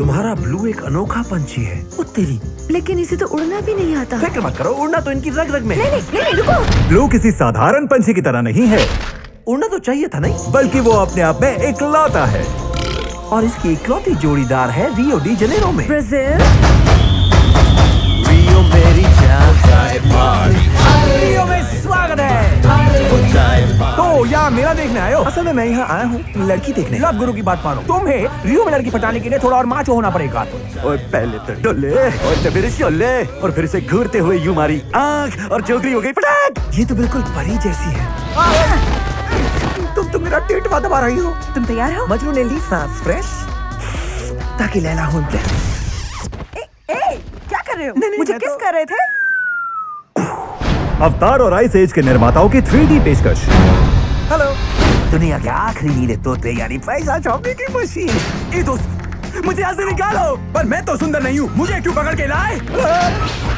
तुम्हारा ब्लू एक अनोखा पंछी है। ओ तेरी, लेकिन इसे तो उड़ना भी नहीं आता। फिक्र मत करो, उड़ना तो इनकी रग रग में। नहीं, नहीं, नहीं, रुको। ब्लू किसी साधारण पंछी की तरह नहीं है। उड़ना तो चाहिए था नहीं, बल्कि वो अपने आप में इकलौता है और इसकी इकलौती जोड़ीदार है रियो डी जनेरो में। रियो मेरी जान में स्वागत है। तो यार मेला देखने आयो? असल में मैं यहाँ आया हूँ लड़की देखने। लब गुरु की बात मानो, तुम्हें रियो में लड़की पटाने के लिए थोड़ा और माचो होना पड़ेगा। और पहले तो डोले और फिर शोले और फिर से घूरते हुए यूँ मारी आँख और जोगरी हो गई पटाख। ये तो बिल्कुल परी जैसी है। तुम तो मेरा पेट दबा रही हो। तुम तैयार हो? मजनू ने ली सांस फ्रेश ताकि लैला हो। क्या कर रहे हो? नहीं, मुझे किस कर रहे थे? अवतार और आइस एज के निर्माताओं की 3D पेशकश। हेलो, दुनिया के आखिरी नीले तोते यानी पैसा छापने की मशीन। ए दोस्त, मुझे यहाँ से निकालो। पर मैं तो सुंदर नहीं हूँ, मुझे क्यों पकड़ के लाए?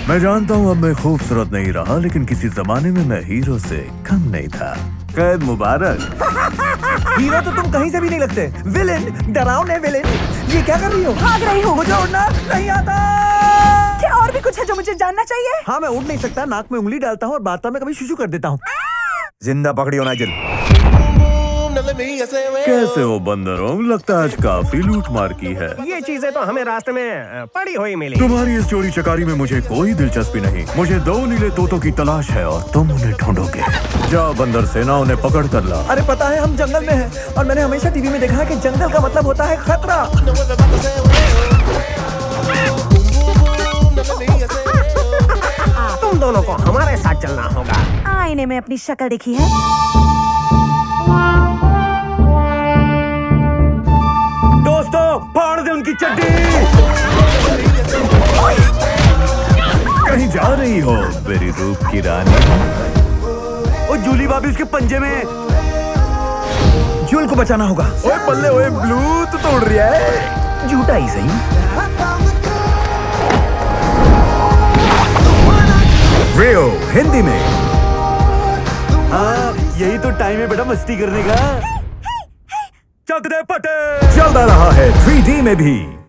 मैं जानता हूँ अब मैं खूबसूरत नहीं रहा, लेकिन किसी जमाने में मैं हीरो से कम नहीं था। कैद मुबारक। हीरो तो तुम कहीं से भी नहीं लगते। विलेन, डरावने विलेन। ये क्या कर रही हो? भाग रही हो। मुझे उड़ना नहीं आता। क्या और भी कुछ है जो मुझे जानना चाहिए? हाँ, मैं उड़ नहीं सकता, नाक में उंगली डालता हूँ और बाता में कभी शुशु कर देता हूँ। जिंदा पकड़ियो नाइजल। कैसे हो बंदरों? लगता है आज काफी लूट मार की है। ये चीजें तो हमें रास्ते में पड़ी हुई मिली। तुम्हारी इस चोरी चकारी में मुझे कोई दिलचस्पी नहीं। मुझे 2 नीले तोतों की तलाश है और तुम उन्हें ढूंढोगे। जाओ बंदर सेना, उन्हें पकड़ कर ला। अरे पता है हम जंगल में हैं और मैंने हमेशा टीवी में देखा है कि जंगल का मतलब होता है खतरा। तुम दोनों को हमारे साथ चलना होगा। आईने में अपनी शक्ल देखी है? दोस्तों, फाड़ दे उनकी चड्डी। कहीं जा रही हो मेरी रूप की रानी? और जूली भाभी उसके पंजे में। जूल को बचाना होगा। ओए पल्ले, ओए ब्लू तो तोड़ रही है। झूठा ही सही। रियो हिंदी में। हाँ, यही तो टाइम है बेटा मस्ती करने का। चक दे पटे चलता रहा है 3D में भी।